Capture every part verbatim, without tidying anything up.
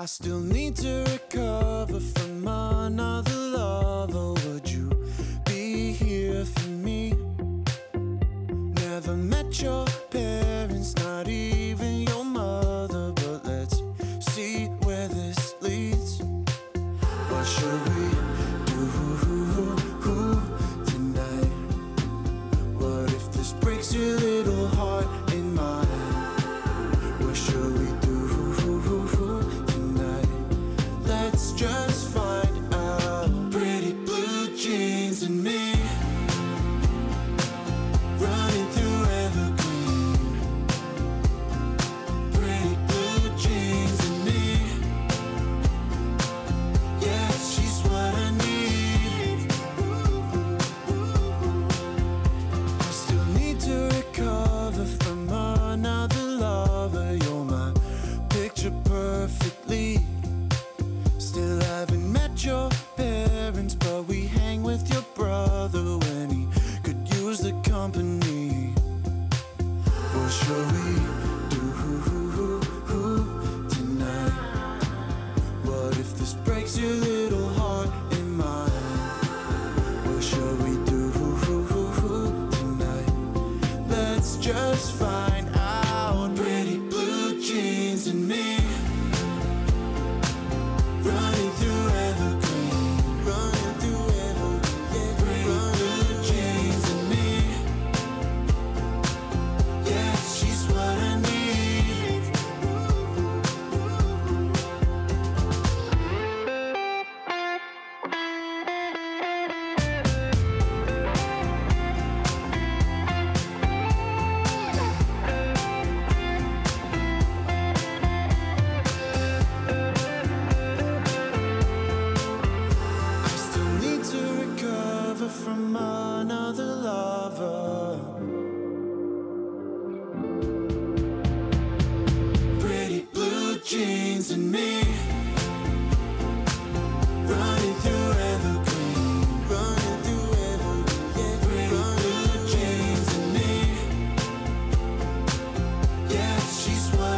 I still need to recover from another lover. Would you be here for me? Never met your parents, not even your mother, but let's see where this leads. What should we do tonight? What if this breaks your little heart and mine? What should we do? Just find out. Pretty blue jeans and me running through Evergreen. Pretty blue jeans and me. Yeah, she's what I need. I still need to recover from another lover. You're my picture perfectly. Still haven't met your parents, but we hang with your brother when he could use the company. What shall we do tonight? What if this breaks your little heart and mine? What shall we do tonight? Let's just find out. Pretty blue jeans and me running through Evergreen, running through Evergreen, pretty blue jeans and me. Yeah, she's what I need. From another lover. Pretty blue jeans and me running through Evergreen, running through Evergreen. Pretty blue jeans and me. Yeah, she's what I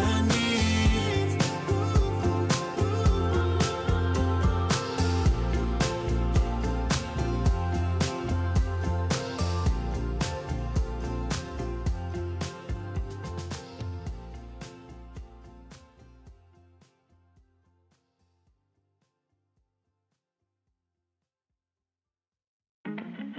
need.